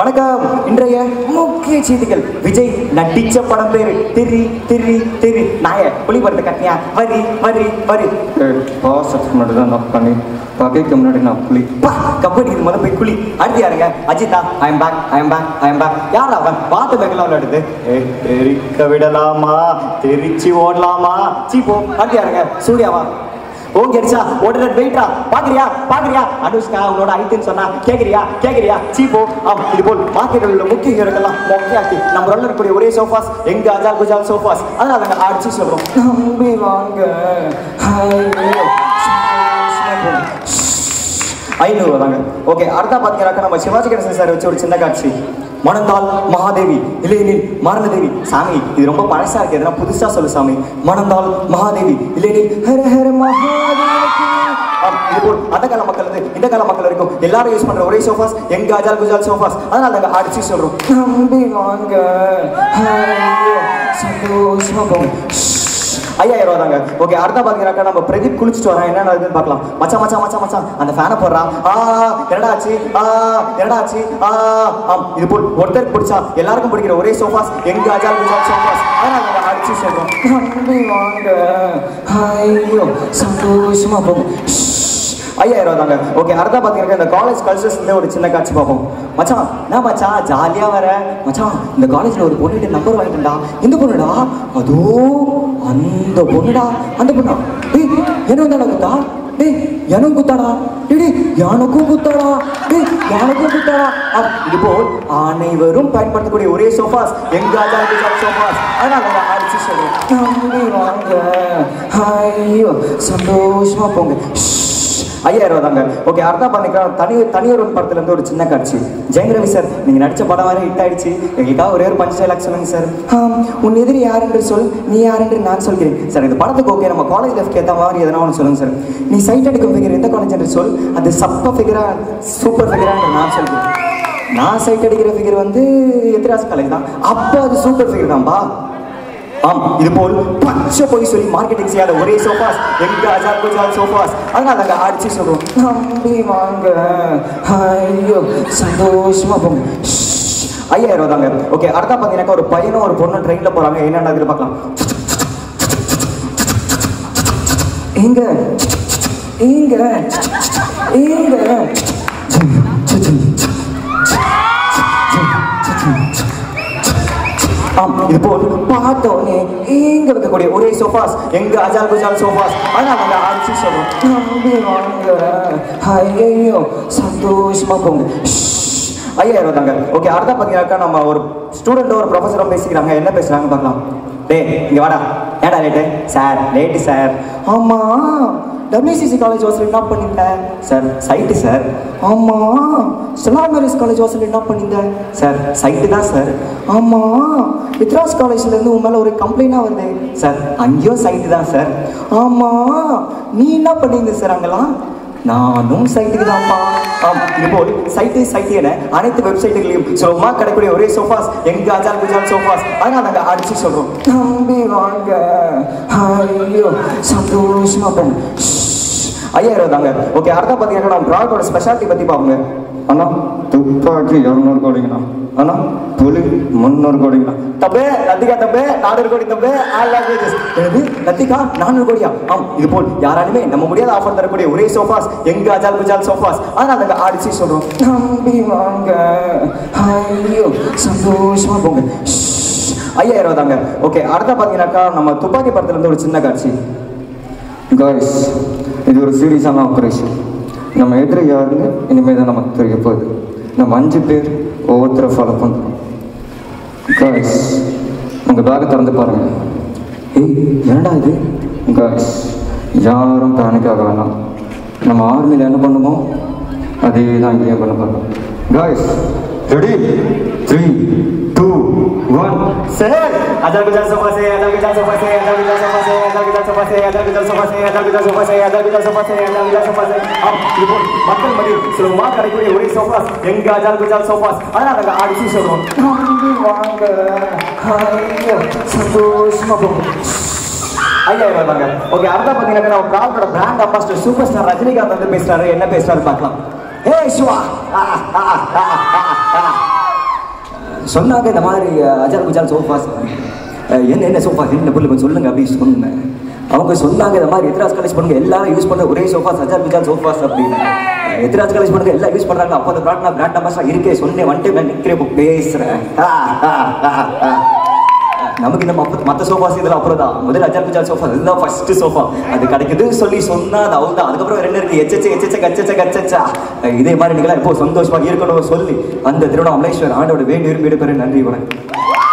வணக்கம். இன்றைய முக்கிய செய்திகள். விஜய் நடிச்ச படம் பேரு திரி திரி திரி நாய ஒளிபரப்பு கட்டியா வரி வரி வரி பாசத்துக்கு முன்னாடி தான் நான் பண்ணி பகைக்கு முன்னாடி நான் குளி பா கபடி இது முதல்ல போய் குளி. அடுத்து யாருங்க? Ajitha I'm back. யார் அவன்? பார்த்து பேக்கெல்லாம் விளையாடுது. தெரிக்க விடலாமா தெரிச்சு ஓடலாமா சீப்போ. அடுத்து யாருங்க? சூர்யாவா? ஓகே அடிச்சா உடனே வெயிட்ரா பாக்குறியா பாக்குறியா அனுஷ்கா அவனோட ஐத்துன்னு சொன்னா கேக்குறியா கேக்குறியா சீப்போ. ஆமா, இது போல் மார்க்கெட்டில் உள்ள முக்கிய ஹீரோக்கெல்லாம் மொக்கையாக்கி நம்ம உள்ள இருக்கக்கூடிய ஒரே சோஃபாஸ் எங்க அஜால் குஜால் சோஃபாஸ். அதனால நாங்கள் அடிச்சு சொல்றோம் நம்பி வாங்க. ஐநூறுவாங்க. ஓகே, அடுத்தா பாத்தீங்கன்னாக்கா நம்ம சிவாஜி கணேசன் சார் வச்சு ஒரு சின்ன காட்சி. மணந்தால் மகாதேவி இளையனில் மரணதேவி. சாமி இது ரொம்ப பழசா இருக்கு, எதனா புதுசா சொல்லு சாமி. மணந்தால் மகாதேவி இளையனில் ஹர ஹர மகாதேவி. இதுபோல் அந்த கால மக்கள் வந்து இந்த கால மக்கள் இருக்கும் எல்லாரும் யூஸ் பண்ற ஒரே சோஃபாஸ் எங்க அஜால் குஜால் சோஃபாஸ். அதனால நாங்கள் அடிச்சு சொல்றோம் நம்பி வாங்க. ஐயாயிரம் ரூபாங்க. ஓகே, அடுத்த பாத்தீங்கன்னாக்கா நம்ம பிரதீப் குளிச்சுட்டு வரோம் என்ன நடக்குதுன்னு பார்க்கலாம். மச்சான் மச்சான் மச்சான் மச்சான் அந்த ஃபேனை போடுறான். என்னடாச்சு? இது போல் ஒருத்தருக்கு பிடிச்சா எல்லாருக்கும் பிடிக்கிற ஒரே சோஃபாஸ் எங்க அஜால் குஜால் சோஃபாஸ். அதனால நாங்கள் அடிச்சு சொல்றோம் நம்பி வாங்க. ஐயோ சந்தோஷமா போகும். ஐயாயிரம் ரூபாங்க. ஓகே, அடுத்த பாத்தீங்கன்னா இந்த காலேஜ் கல்ச்சர்ஸ்லேயே ஒரு சின்ன காட்சி பார்ப்போம். மச்சான் நான் மச்சான் ஜாலியாக வர மச்சான் இந்த காலேஜில் ஒரு பொண்ணுகிட்ட நம்பர் வாங்கிட்டா. இந்த பொண்ணுடா அதோ அந்த பொண்ணுடா அந்த பொண்ணா டே என்ன குத்தா டே எனக்கும் குத்தாடா டே எனக்கும் குத்தாடா டே எனக்கும் குத்தாடா. இதுபோல் அனைவரும் பயன்படுத்தக்கூடிய ஒரே சோஃபாஸ் எங்க அஜால் குஜால் சோஃபாஸ். அதனால நான் அடிச்சு சொல்றேன் வாங்க. ஐயோ சந்தோஷமா போங்க. ஐயாயிரம் ரூபாங்க. ஓகே, அடுத்தா பண்ணிக்கலாம் தனியொரு படத்துலேருந்து ஒரு சின்ன காட்சி. ஜெயம் ரவி சார் நீங்கள் நடித்த படம் வேறு ஹிட் ஆகிடுச்சு, எங்களுக்காக ஒரே ஒரு 5 டைலாக் சொல்லுங்க சார். உன் எதிரி யார் என்று சொல் நீ யார் என்று நான் சொல்கிறேன் சார். இந்த படத்துக்கு ஓகே நம்ம காலேஜ் லைஃப்க்கு ஏற்ற மாதிரி எதனா ஒன்று சொல்லுங்க சார். நீ சைட் எடுக்கும் ஃபிகர் எந்த காலேஜ் என்று சொல் அது சப்ப ஃபிகரா சூப்பர் ஃபிகரா என்று நான் சொல்கிறேன். நான் சைட் அடிக்கிற ஃபிகர் வந்து எத்திராஸ் காலேஜ் தான், அப்போ அது சூப்பர் ஃபிகர் தான்பா. இதுபோல் பச்சை போய் சொல்லி மார்க்கெட்டிங் செய்யாத ஒரே சோஃபாஸ் எங்க அஜால் குஜால் சோஃபாஸ். அதனால நாங்கள் அடிச்சு சொல்றோம் நம்பி வாங்க. ஐயோ சந்தோஷமா போங்க. ஐயாயிரம் ரூபாங்க. ஓகே, அடுத்தா பார்த்தீங்கன்னாக்கா ஒரு பையனும் ஒரு பொண்ணும் ட்ரெயினில் போகிறாங்க. என்ன நடக்குது பார்க்கலாம். எங்க எங்க எங்க இது போல் பார்த்தோன்னே எங்க இருக்கக்கூடிய ஒரே சோஃபாஸ் எங்க அஜால் குஜால் சோஃபாஸ். அதனால நாங்கள் அடிச்சு சொல்றோம் நம்பி வாங்க. ஐயோ சந்தோஷமா போங்க. ஐயாயிரம் தாங்க. ஓகே, அடுத்த பார்த்தீங்கன்னாக்கா நம்ம ஒரு ஸ்டூடெண்ட் ஒரு ப்ரொஃபஸரும் பேசிக்கிறாங்க. என்ன பேசுறாங்க பார்க்கலாம். டே இங்க வாடா. ஏடா லேட்டு சார்? Late sir? ஆமா. WCC காலேஜ் வாசல் என்ன பண்ணியிருந்தேன் சார்? Side sir. ஆமாம். செலாமரிஸ் காலேஜ் வாசல் என்ன பண்ணியிருந்தேன் சார்? சைட்டு தான் சார். ஆமாம். வித்ராஸ் காலேஜ்லேருந்து உன் மேலே ஒரு கம்ப்ளைண்டாக வந்தேன் சார். அங்கேயும் சைட்டு தான் சார். ஆமாம். நீ என்ன பண்ணியிருந்த சார் அங்கெல்லாம்? நானும் சைட்டுக்கு தான்ப்பா. இதுபோல் சைட்டு சைட்டு என அனைத்து வெப்சைட்டுகளையும் சுலபமாக கிடைக்கக்கூடிய ஒரே சோஃபாஸ் எங்க அஜால் குஜால் சோஃபாஸ். அதனால நாங்கள் அடிச்சு சொல்றோம் நம்பி வாங்க. ஐயோ சந்தோஷமா போங்க. ஐயாயிரம் தாங்க. ஓகே, அடுத்த பார்த்தீங்கன்னா நம்ம ப்ராடக்டோட ஸ்பெஷாலிட்டி பற்றி பார்ப்போங்க. அண்ணா துப்பாக்கி 200 கோடிங்கண்ணா. அண்ணா புலி 300 கோடிங்கண்ணா. தப்பே லத்திகா தப்பே 400 கோடி தப்பே. எனது லத்திகா 400 கோடியா? ஆம், இது போல் யாராலுமே நம்ம முடியாத ஆஃபர் தரக்கூடிய ஒரே சோஃபாஸ் எங்க அஜால் குஜால் சோஃபாஸ். ஆனால் நாங்கள் அடிச்சு சொல்றோம் நம்பி வாங்க. ஐயோ சந்தோஷமா போங்க. ஐயாயிரம் தாங்க. ஓகே, அடுத்த பார்த்தீங்கன்னாக்கா நம்ம துப்பாக்கி படத்துலேருந்து ஒரு சின்ன காட்சி. காய்ஸ், இது ஒரு சீரியஸான ஆப்ரேஷன். நம்ம எதிரி யாருன்னு இனிமேல் தான் நமக்கு தெரிய போகுது. நம்ம 5 பேர் ஒவ்வொருத்தரை ஃபாலோ பண்ணுறோம். காய்ஸ், உங்கள் பேக்கை திறந்து பாருங்கள். ஏய் என்னடா இது? காய்ஸ், யாரும் பேனிக் ஆக வேணாம். நம்ம ஆர்மியில் என்ன பண்ணுமோ அதே தான் இங்கே பண்ண போகிறோம். Guys ready 3, 2, 1 sir. அஜால் குஜால் சோஃபாஸ் அஜால் குஜால் சோஃபாஸ் அஜால் குஜால் சோஃபாஸ் அஜால் குஜால் சோஃபாஸ் அஜால் குஜால் சோஃபாஸ் அஜால் குஜால் சோஃபாஸ் அஜால் குஜால் சோஃபாஸ் அஜால் குஜால் சோஃபாஸ். இப்போ மக்கள் மத்தியில் சுலபமா கிடைக்கக்கூடிய ஒரே சோஃபாஸ் எங்க அஜால் குஜால் சோஃபாஸ். அதனால நாங்கள் அடிச்சு சொல்றோம் நம்பி வாங்க. சந்தோஷமா போகும். ஐயாயிரம் தாங்க. ஓகே, அடுத்த பார்த்தீங்கன்னா நம்ம ப்ராடக்டோட brand ambassador super star Rajinikanth வந்து பேசுறாரு. என்ன பேசுறாரு பார்க்கலாம். ஏய் சிவா சொன்னாங்க இந்த மாதிரி அஜார் குஜார் சோஃபா என்ன சோஃபா அப்படின்னு சொல்லுங்க அப்படின்னு சொன்னேன். அவங்க சொன்னாங்க இந்த மாதிரி எத்ராஸ் காலேஜ் பண்ணுங்க எல்லாரும் யூஸ் பண்ணுற ஒரே சோஃபாஸ் அஜார் குஜார் சோஃபாஸ் அப்படின்னு. எத்ராஸ் காலேஜ் பண்ணுங்க எல்லாம் யூஸ் பண்ணுறாங்க. அப்போ அந்த பிராண்ட் பிராண்ட் அம்பாசிடர் இருக்கே சொன்னேன் வந்துட்டு நான் நிற்கிறேன் பேசுகிறேன். நமக்கு இந்த மற்ற சோஃபாஸ் இதெல்லாம் அப்புறம் தான் முதல்ல அஜார் குஜார் சோஃபா இதுதான் ஃபர்ஸ்ட் சோஃபா அது கிடைக்குதுன்னு சொல்லி சொன்னால் அது அவ்வளோ தான். அதுக்கப்புறம் ரெண்டு இருக்குது எச்சச்சா இதே மாதிரி நீங்களாம் இப்போ சந்தோஷமாக இருக்கணும் சொல்லி அந்த திருவண்ணாமலேஸ்வர் ஆண்டோட வேண்டிய விரும்பிய பேர் நன்றி வணக்கம்.